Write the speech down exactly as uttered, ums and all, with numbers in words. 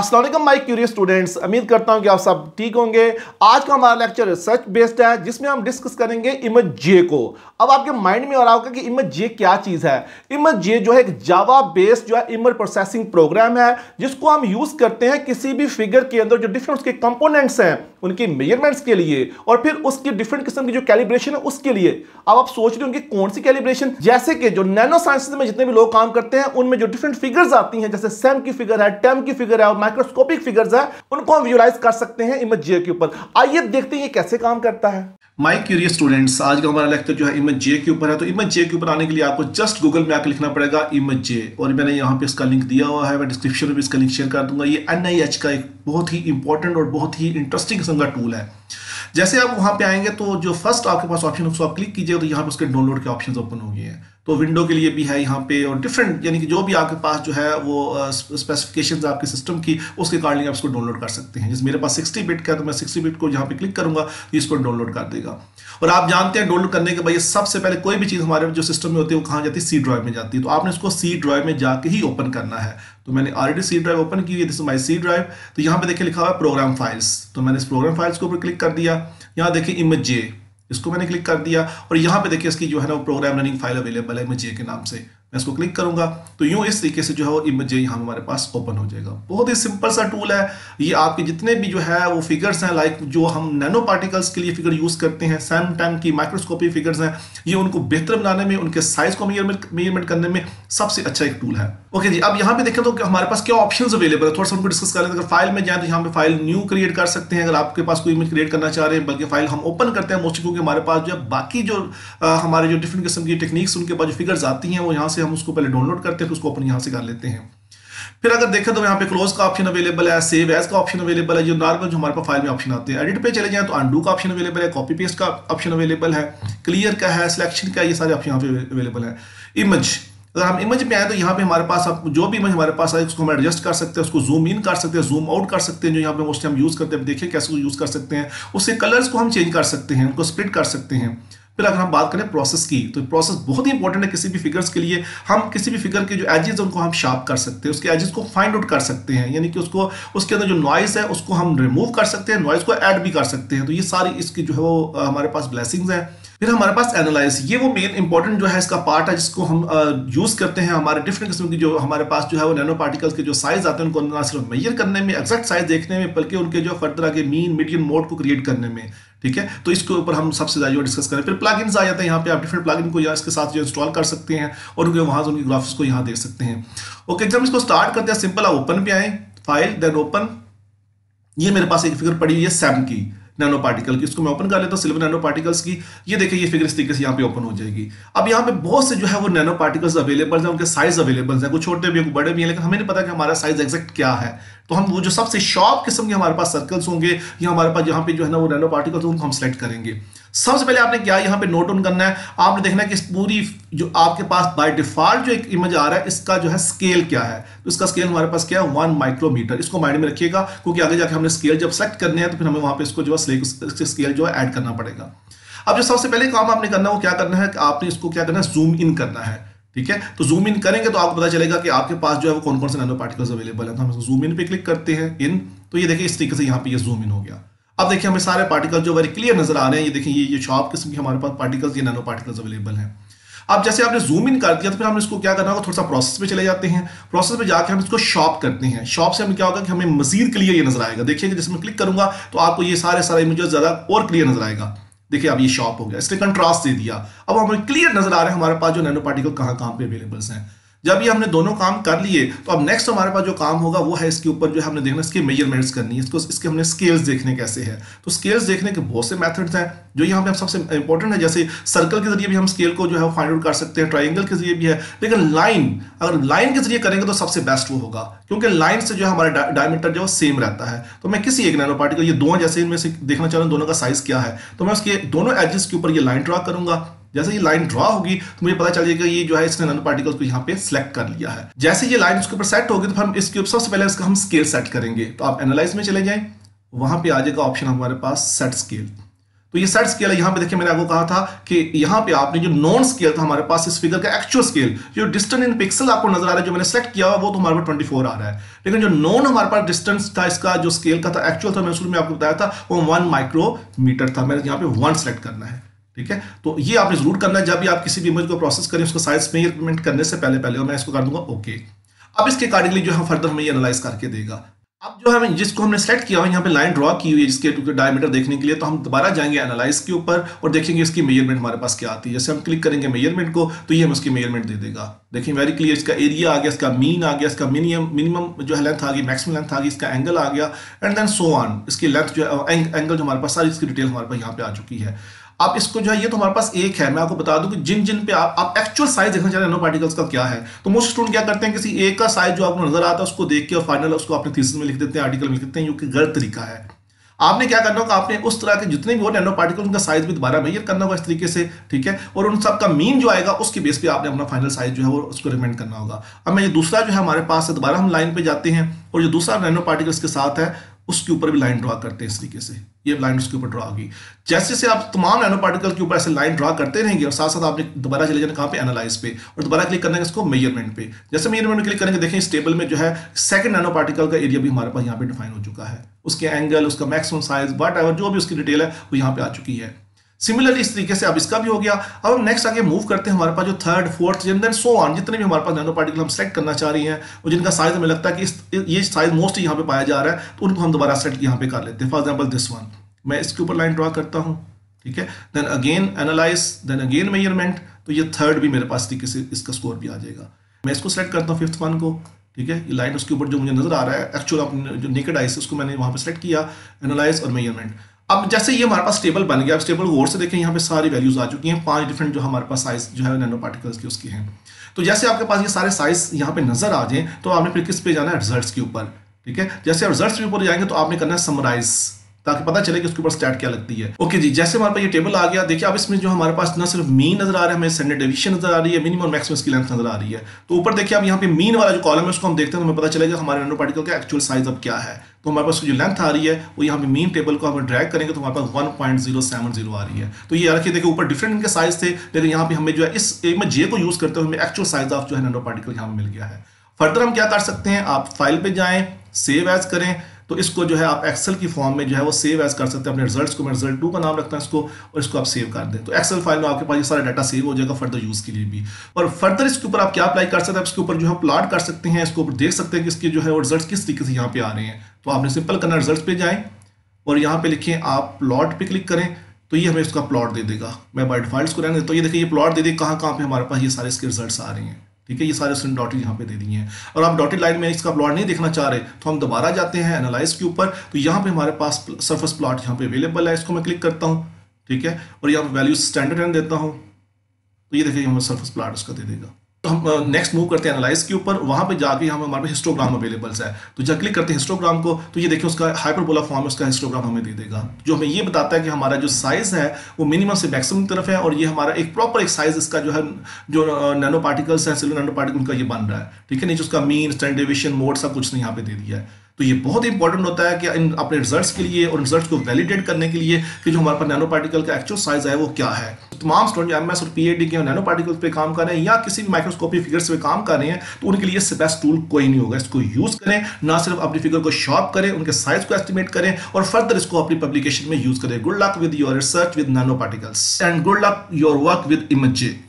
अस्सलाम वालेकुम my curious students, उम्मीद करता हूं कि आप सब ठीक होंगे। आज का हमारा लेक्चर रिसर्च बेस्ड है जिसमें हम डिस्कस करेंगे इमेज जे को। अब आपके माइंड में और होगा कि इमेज जे क्या चीज़ है। इमेज जे जो है एक जावा बेस्ड जो है इमेज प्रोसेसिंग प्रोग्राम है जिसको हम यूज़ करते हैं किसी भी फिगर के अंदर जो डिफरेंट उसके कंपोनेंट्स हैं उनकी मेजरमेंट्स के लिए और फिर उसकी डिफरेंट किस्म की जो कैलिब्रेशन है उसके लिए। अब आप सोच रहे हो उनकी कौन सी कैलिब्रेशन, जैसे कि जो नैनो साइंसेज में जितने भी लोग काम करते हैं उनमें जो डिफरेंट फिगर्स आती हैं जैसे सैम की फिगर है, टेम की फिगर है और माइक्रोस्कोपिक फिगर्स है, उनको हम विजुलाइज कर सकते हैं इमेज जे के ऊपर। आइए देखते हैं ये कैसे काम करता है। माय क्यूरियस स्टूडेंट्स, आज का हमारा लेक्चर जो है इमेज जे के ऊपर है। तो इमेज जे के ऊपर आने के लिए आपको जस्ट गूगल में आकर लिखना पड़ेगा इमेज जे, और मैंने यहाँ पे इसका लिंक दिया हुआ है, मैं डिस्क्रिप्शन में भी इसका लिंक शेयर कर दूंगा। ये एन आई एच का एक बहुत ही इंपॉर्टेंट और बहुत ही इंटरेस्टिंग किस्म का टूल है। जैसे आप वहाँ पे आएंगे तो जो फर्स्ट आपके पास ऑप्शन उसको आप क्लिक कीजिए तो यहाँ पे उसके डाउनलोड के ऑप्शन ओपन हो गए हैं। तो विंडो के लिए भी है यहाँ पे और डिफरेंट यानी कि जो भी आपके पास जो है वो स्पेसिफिकेशंस आपके सिस्टम की उसके अकॉर्डिंग आप इसको डाउनलोड कर सकते हैं। जैसे मेरे पास सिक्सटी बिट का है तो मैं सिक्सटी बिट को यहाँ पे क्लिक करूँगा तो इसको डाउनलोड कर देगा। और आप जानते हैं डाउनलोड करने के बाद सबसे पहले कोई भी चीज़ हमारे जो सिस्टम में होती है वो कहाँ जाती है, सी ड्राइव में जाती है। तो आपने इसको सी ड्राइव में जाके ही ओपन करना है। तो मैंने ऑलरेडी सी ड्राइव ओपन की हुई है, this is my C drive. तो यहाँ पे देखिए लिखा हुआ है प्रोग्राम फाइल्स, तो मैंने इस प्रोग्राम फाइल्स के ऊपर क्लिक कर दिया। यहाँ देखिए इमेज जे, इसको मैंने क्लिक कर दिया और यहाँ पे देखिए इसकी जो है ना वो प्रोग्राम रनिंग फाइल अवेलेबल है इमेज जे के नाम से। मैं इसको क्लिक करूंगा तो यूँ इस तरीके से जो है वो इमेज जे यहाँ हमारे पास ओपन हो जाएगा। बहुत ही सिंपल सा टूल है ये। आपके जितने भी जो है वो फिगर्स हैं, लाइक जो हम नैनो पार्टिकल्स के लिए फिगर यूज़ करते हैं, सैम टाइम की माइक्रोस्कोपी फिगर्स हैं, ये उनको बेहतर बनाने में, उनके साइज को मेजरमेंट करने में सबसे अच्छा एक टूल है। ओके जी, अब यहाँ पे देखें तो हमारे पास क्या ऑप्शंस अवेलेबल है, थोड़ा सा उनको डिस्कस कर लेते हैं। अगर फाइल में जाए तो यहाँ पे फाइल न्यू क्रिएट कर सकते हैं अगर आपके पास कोई इमेज क्रिएट करना चाह रहे हैं, बल्कि फाइल हम ओपन करते हैं मोस्टली क्योंकि हमारे पास जो है बाकी जो आ, हमारे जो डिफरेंट किस्म की टेक्निक्स उनके पास जो फिगर्स आती हैं वो यहाँ से हम उसको पहले डाउनलोड करते हैं तो उसको ओपन यहाँ से कर लेते हैं। फिर अगर देखें तो यहाँ पे क्लोज का ऑप्शन अवेलेबल है, सेव एज का ऑप्शन अवेलेबल है, जो नॉर्मल जो हमारे पास फाइल में ऑप्शन आते हैं। एडिट पे चले जाएं तो अंडू का ऑप्शन अवेलेबल है, कॉपी पेस्ट का ऑप्शन अवेलेबल है, क्लियर का है, सिलेक्शन का, ये सारे ऑप्शन यहाँ पे अवेलेबल है। इमेज, अगर हम इमेज पे आए तो यहाँ पे हमारे पास आप जो भी इमेज हमारे पास आए उसको हम एडजस्ट कर सकते हैं, उसको जूम इन कर सकते हैं, जूम आउट कर सकते हैं, जो यहाँ पे मोस्टली हम यूज़ करते हैं। देखिए कैसे यूज़ कर सकते हैं, उससे कलर्स को हम चेंज कर सकते हैं, उनको स्प्लिट कर सकते हैं। फिर अगर हम बात करें प्रोसेस की, तो प्रोसेस बहुत ही इंपॉर्टेंट है किसी भी फिगर्स के लिए। हम किसी भी फिगर के जो एजेस उनको हम शार्प कर सकते हैं, उसके एजेस को फाइंड आउट कर सकते हैं, यानी कि उसको उसके अंदर जो नॉइज़ है उसको हम रिमूव कर सकते हैं, नॉइज़ को ऐड भी कर सकते हैं। तो ये सारी इसकी जो है वो हमारे पास ब्लेसिंग्स हैं। फिर हमारे पास एनालाइज, ये वो मेन इंपॉर्टेंट जो है इसका पार्ट है जिसको हम यूज़ करते हैं हमारे डिफरेंट किस्म की जो हमारे पास जो है वो नैनो पार्टिकल्स के जो साइज आते हैं उनको ना सिर्फ मेजर करने में, एक्जैक्ट साइज देखने में, बल्कि उनके जो फर्दर आगे मीन मीडियन मोड को क्रिएट करने में। ठीक है, तो इसके ऊपर हम सबसे ज़्यादा डिस्कस करें। फिर प्लगइन्स आ जाते हैं, यहाँ पे आप डिफरेंट प्लगइन को या इसके साथ जो इंस्टॉल कर सकते हैं और उनके वहाँ से उनकी ग्राफिक्स को यहाँ दे सकते हैं। ओके, जब इसको स्टार्ट करते हैं सिंपल आप ओपन पे आए, फाइल देन ओपन। ये मेरे पास एक फिगर पड़ी हुई है सैम की, नैनो पार्टिकल की, इसको मैं ओपन कर लेता हूँ, सिल्वर नैनो पार्टिकल्स की। ये देखिए ये फिगर इस तरीके से यहाँ पे ओपन हो जाएगी। अब यहाँ पे बहुत से जो है वो नैनो पार्टिकल्स अवेलेबल हैं, उनके साइज अवेलेबल हैं, कुछ छोटे भी हैं, कुछ बड़े भी हैं, लेकिन हमें नहीं पता कि हमारा साइज एग्जैक्ट क्या है। तो हम वो जो सबसे शार्प किस्म के हमारे पास सर्कल्स होंगे या हमारे पास यहाँ पे जो है ना वो नैनो पार्टिकल्स उनको हम सेलेक्ट करेंगे। सबसे पहले आपने क्या यहाँ पे नोट ऑन करना है, आपने देखना है कि इस पूरी जो आपके पास बाय डिफॉल्ट जो एक इमेज आ रहा है इसका जो है स्केल क्या है। तो इसका स्केल हमारे पास क्या है, वन माइक्रोमीटर। इसको माइंड में रखिएगा क्योंकि आगे जाके हमने स्केल जब सेलेक्ट करने हैं तो फिर हमें वहाँ पे इसको जो है स्केल जो है ऐड करना पड़ेगा। अब जो सबसे पहले काम आपने करना है वो क्या करना है, आपने इसको क्या करना है, जूम इन करना है। ठीक है, तो जूम इन करेंगे तो आपको पता चलेगा कि आपके पास जो है वो कौन कौन से नैनो पार्टिकल्स अवेलेबल हैं। तो हम जूम इन पे क्लिक करते हैं इन, तो ये देखिए इस तरीके से यहाँ पे ये जूम इन हो गया। अब देखिए हमें सारे पार्टिकल जो वेरी क्लियर नजर आ रहे हैं। ये देखिए ये ये शार्प किस्म के हमारे पास पार्टिकल्स, ये नैनो पार्टिकल्स अवेलेबल हैं। अब जैसे आपने जूम इन कर दिया तो फिर हमने इसको क्या करना होगा, थोड़ा सा प्रोसेस पे चले जाते हैं। प्रोसेस पे जाकर हम इसको शॉप करते हैं। शॉप से हमें क्या होगा कि हमें मजीद क्लियर ये नजर आएगा। देखिए जिसमें क्लिक करूंगा तो आपको ये सारे सारे इमेज ज़्यादा और क्लियर नजर आएगा। देखिए अब ये शॉप हो गया, इसने कंट्रास्ट दे दिया। अब हमें क्लियर नजर आ रहा है हमारे पास जो नैनो पार्टिकल कहाँ कहाँ पे अवेलेबल्स हैं। जब ये हमने दोनों काम कर लिए तो अब नेक्स्ट हमारे पास जो काम होगा वो है इसके ऊपर जो है हमने देखना इसके मेजरमेंट्स करनी है, इसको इसके हमने स्केल्स देखने कैसे है। तो स्केल्स देखने के बहुत से मेथड्स हैं जो यहाँ पे हम सबसे इंपॉर्टेंट है, जैसे सर्कल के जरिए भी हम स्केल को जो है फाइंड आउट कर सकते हैं, ट्राइंगल के जरिए भी है, लेकिन लाइन, अगर लाइन के जरिए करेंगे तो सबसे बेस्ट वो होगा क्योंकि लाइन से जो है हमारा डायमीटर जो है सेम रहता है। तो मैं किसी एक नैनो पार्टिकल, ये दोनों जैसे इनमें से देखना चाह रहा हूँ दोनों का साइज क्या है, तो मैं उसके दोनों एजेस के ऊपर ये लाइन ड्रा करूंगा। जैसे ये लाइन ड्रा होगी तो मुझे पता चल जाएगा ये जो है इसने नैनो पार्टिकल्स को यहाँ पे सिलेक्ट कर लिया है। जैसे ये लाइन उसके ऊपर सेट होगी तो हम इसके ऊपर सबसे पहले इसका हम स्केल सेट करेंगे। तो आप एनालाइज में चले जाएं वहां पे आ जाएगा ऑप्शन हमारे पास सेट स्केल। तो ये सेट स्केल है, यहाँ पे देखिए मैंने आपको कहा था कि यहाँ पे आपने जो नॉन स्केल था हमारे पास इस फिगर का एक्चुअल स्केल जो डिस्टेंस इन पिक्सल आपको नजर आ रहा है जो मैंने सेलेक्ट किया हुआ वो तो हमारे पास चौबीस आ रहा है, लेकिन जो नॉन हमारे पास डिस्टेंस था इसका जो स्केल का था एक्चुअल था मैंने शुरू में आपको बताया था वो वन माइक्रोमीटर था। मैंने यहाँ पे वन सेलेक्ट करना है, ठीक है। तो ये आपने जरूर करना है जब भी आप किसी भी इमेज को प्रोसेस करें उसको साइज में इंप्लीमेंट करने से पहले पहले और मैं इसको कर दूंगा ओके। अब इसके अकॉर्डिंगली जो है फर्दर हमें एनालाइज करके देगा। अब जो है जिसको हमने सेलेक्ट किया हुआ यहाँ पे लाइन ड्रॉ की हुई है जिसके टू डायमीटर देखने के लिए, तो हम दोबारा जाएंगे एनालाइज के ऊपर और देखेंगे इसकी मेजरमेंट हमारे पास क्या आती है। जैसे हम क्लिक करेंगे मेजरमेंट को तो ये हम उसकी मेजरमेंट दे देगा। देखिए वेरी क्लियर इसका एरिया आ गया, इसका मीन आ गया, इसका मिनिमम मिनिमम जो है लेंथ आ गई, मैक्सिमम लेंथ आ गई, इसका एंगल आ गया एंड देन सो ऑन। इसकी लेंथ जो है एंगल जो हमारे पास सारी इसकी डिटेल हमारे पास यहाँ पे आ चुकी है। आप इसको जो है ये तो हमारे पास एक है, मैं आपको बता दूं कि जिन जिन पे आप आप एक्चुअल साइज देखना चाह रहे हैं पार्टिकल्स का क्या है, तो मोस्ट स्टूडेंट क्या करते हैं किसी एक का साइज जो आपको नजर आता है उसको देख के और फाइनल उसको अपने थीसिस में लिख देते हैं, आर्टिकल में लिख देते हैं, जो कि गलत तरीका है। आपने क्या करना होगा, आपने उस तरह के जितने भी वो नैनो पार्टिकल उनका साइज भी दोबारा मेजर करना होगा इस तरीके से, ठीक है, और उन सबका मीन जो आएगा उसके बेस पे आपने अपना फाइनल साइज जो है वो उसको रिकमेंड करना होगा। अब मैं ये दूसरा जो है हमारे पास है, दोबारा हम लाइन पे जाते हैं और जो दूसरा नैनो पार्टिकल्स के साथ है उसके ऊपर भी लाइन ड्रा करते हैं इस तरीके से। ये लाइन उसके ऊपर ड्रा होगी, जैसे से आप तमाम नैनो पार्टिकल के ऊपर ऐसे लाइन ड्रा करते रहेंगे और साथ साथ आपने दोबारा चले जाना कहाँ पे एनालाइज पे और दोबारा क्लिक करना है इसको मेजरमेंट पे। जैसे मेजरमेंट में क्लिक करेंगे देखें इस टेबल में जो है सेकंड नैनो पार्टिकल का एरिया भी हमारे पास यहाँ पे डिफाइन हो चुका है, उसके एंगल, उसका मैक्सिमम साइज, वट एवर जो भी उसकी डिटेल है वो यहाँ पे आ चुकी है। सिमिलरली इस तरीके से अब इसका भी हो गया। अब हम नेक्स्ट आगे मूव करते हैं, हमारे पास जो third fourth and then so on जितने भी हमारे पास नैनो पार्टिकल हम सेलेक्ट करना चाह रही हैं और जिनका साइज हमें लगता है कि इस ये साइज मोस्ट यहाँ पे पाया जा रहा है तो उनको हम दोबारा सेलेक्ट यहाँ पे कर लेते हैं। फॉर एग्जाम्पल दिस वन, मैं इसके ऊपर लाइन ड्रा करता हूँ, ठीक है, then again analyse, then again measurement, तो ये थर्ड भी मेरे पास तरीके से इसका स्कोर भी आ जाएगा। मैं इसको सेलेक्ट करता हूँ फिफ्थ वन को, ठीक है, ये लाइन उसके ऊपर जो मुझे नजर आ रहा है एक्चुअल अपने जो नेकेड आई से उसको मैंने वहाँ पर सेलेक्ट किया, एनालाइज और मेजरमेंट। अब जैसे ये हमारे पास टेबल बन गया, अब टेबल को और से देखें यहाँ पे सारी वैल्यूज आ चुकी हैं, पांच डिफरेंट जो हमारे पास साइज जो है नैनो पार्टिकल्स के उसके हैं। तो जैसे आपके पास ये सारे साइज यहाँ पे नजर आ जाए तो आपने फिर किस पे जाना है, रिजल्ट्स के ऊपर, ठीक है। जैसे आप रिजल्ट्स के ऊपर जाएंगे तो आपने करना है समराइज ताकि पता चले कि उसके ऊपर स्टैट क्या लगती है। ओके जी, जैसे हमारे पास ये टेबल आ गया, देखिए अब इसमें जो हमारे पास ना सिर्फ मीन नजर आ रहा है, हमें स्टैंडर्ड डेविएशन नजर आ रही है, मिनिमम और मैक्सिमम की लेंथ नजर आ रही है। तो ऊपर देखिए अब यहाँ पे मीन वाला जो कॉलम है उसको हम देखते हैं तो हमें पता चलेगा हमारे नैनो पार्टिकल का एक्चुअल साइज अब क्या है। तो हमारे पास जो लेंथ आ रही है वो यहाँ पे मीन टेबल को हम ड्रैग करेंगे तो हमारे पास one point zero seven zero आ रही है। तो ये रखिए देखिए ऊपर डिफरेंट इनके साइज थे, लेकिन यहाँ पे हमें जो है इस इमेज जे को यूज करते हुए हमें एक्चुअल साइज ऑफ जो है नैनो पार्टिकल यहाँ मिल गया है। फर्दर हम क्या कर सकते हैं, आप फाइल पे जाएं, सेव एज करें, तो इसको जो है आप एक्सेल की फॉर्म में जो है वो सेव एज कर सकते हैं अपने रिजल्ट्स को। मैं रिजल्ट टू का नाम रखता हूँ इसको और इसको आप सेव कर दें तो एक्सेल फाइल में आपके पास ये सारा डाटा सेव हो जाएगा फर्दर यूज के लिए भी। और फर्दर इसके ऊपर आप क्या अप्लाई कर सकते हैं, इसके ऊपर जो है प्लॉट कर सकते हैं, इसको देख सकते हैं कि इसके जो है रिजल्ट किस तरीके से यहाँ पे आ रहे हैं। तो आपने सिंपल करना रिजल्ट पे जाएं और यहाँ पे लिखें, आप प्लॉट पे क्लिक करें तो ये हमें इसका प्लॉट दे देगा। मैं बाय डिफॉल्ट इसको रहने देता हूं, तो ये देखिए ये प्लॉट दे दे कहाँ कहाँ पे हमारे पास ये सारे इसके रिजल्ट्स आ रहे हैं, ठीक है, ये सारे उसने डॉटेड यहाँ पे दे दिए हैं। और आप डॉटेड लाइन में इसका प्लॉट नहीं देखना चाह रहे तो हम दोबारा जाते हैं एनालाइज के ऊपर, तो यहाँ पे हमारे पास सरफेस प्लॉट यहाँ पे अवेलेबल है, इसको मैं क्लिक करता हूँ, ठीक है, और यहाँ पे वैल्यू स्टैंडर्ड रहने देता हूँ तो ये देखिए हमें सरफेस प्लॉट उसका दे देगा। तो हम नेक्स्ट मूव करते हैं एनालाइज के ऊपर, वहाँ पे जाके हम हमारे पास हिस्टोग्राम अवेलेबल्स है तो जब क्लिक करते हैं हिस्टोग्राम को तो ये देखिए उसका हाइपरबोला फॉर्म उसका हिस्टोग्राम हमें दे देगा जो हमें ये बताता है कि हमारा जो साइज है वो मिनिमम से मैक्सिमम तरफ है और ये हमारा एक प्रॉपर एक साइज इसका जो है जो नैनो पार्टिकल्स है सेलुलर नैनो पार्टिकल का ये बन रहा है, ठीक है, नीचे उसका मीन स्टैंडर्ड डेविएशन मोड सब कुछ ने यहाँ पे दे दिया है। तो ये बहुत इंपॉर्टेंट होता है कि इन अपने रिजल्ट्स के लिए और रिजल्ट्स को वैलिडेट करने के लिए कि जो हमारे पास नैनो पार्टिकल का एक्चुअल साइज है वो क्या है। तमाम स्टूडेंट एमएस और पीएचडी के नैनो पार्टिकल्स पे काम कर रहे हैं या किसी भी माइक्रोस्कोपी फिगर्स पे काम कर रहे हैं तो उनके लिए इससे बेस्ट टूल कोई नहीं होगा। इसको यूज करें, ना सिर्फ अपनी फिगर को शॉर्प करें, उनके साइज को एस्टिमेट करें और फर्दर इसको अपनी पब्लिकेशन में यूज करें। Good luck with your research with nano particles and good luck your work with image J.